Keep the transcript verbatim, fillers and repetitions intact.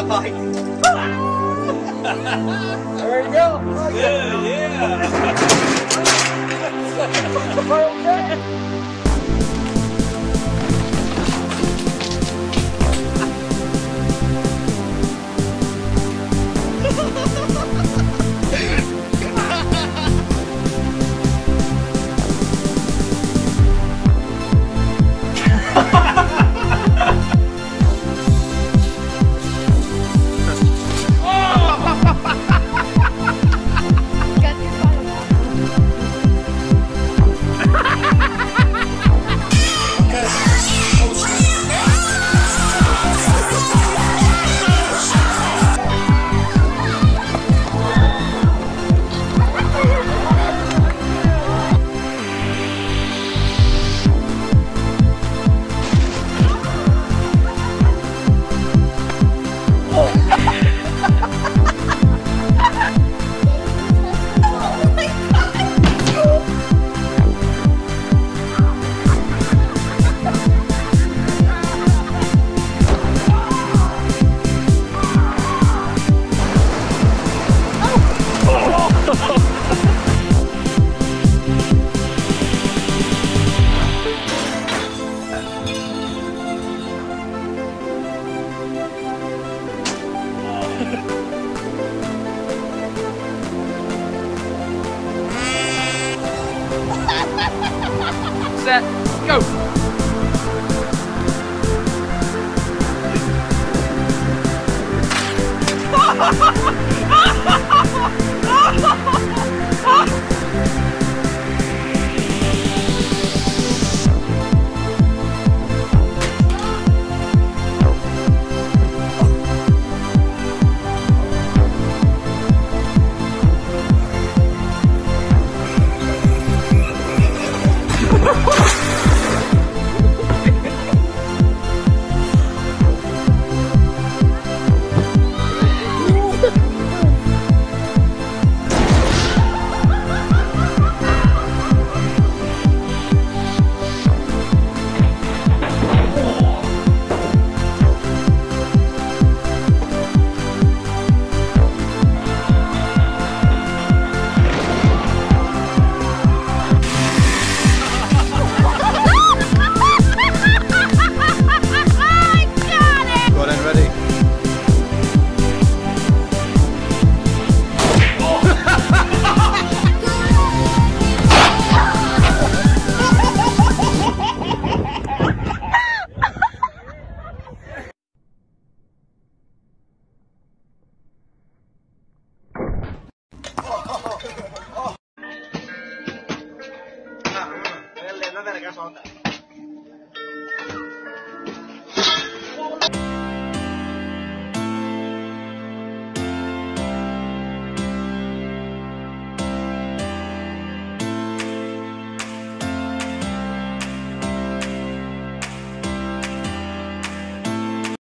Yeah, Mike. There you go. Like yeah, yeah. Well, set, go!